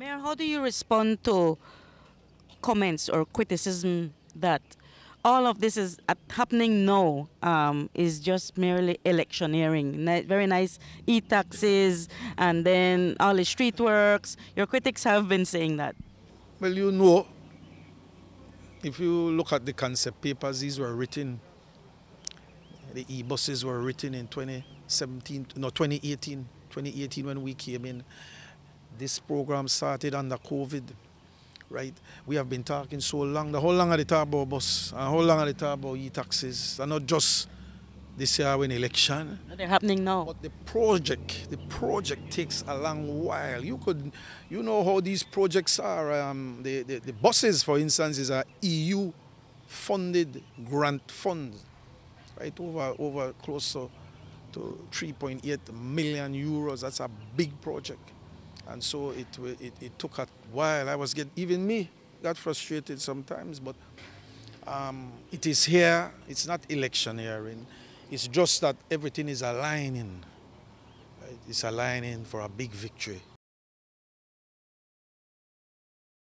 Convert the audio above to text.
Mayor, how do you respond to comments or criticism that all of this is happening now is just merely electioneering? Very nice e-taxes and then all the street works. Your critics have been saying that. Well, you know, if you look at the concept papers, these were written, the e-buses were written in 2018 when we came in. This program started under COVID. Right, we have been talking so long. The whole long of the talk about bus, and the whole long of the talk about e-taxes, and not just this year when election. They're happening now. But the project takes a long while. You know how these projects are. The buses, for instance, is a EU-funded grant fund, right? Over close to 3.8 million euros. That's a big project. And so it took a while. Even me got frustrated sometimes, but it is here. It's not electioneering. It's just that everything is aligning. Right? It's aligning for a big victory.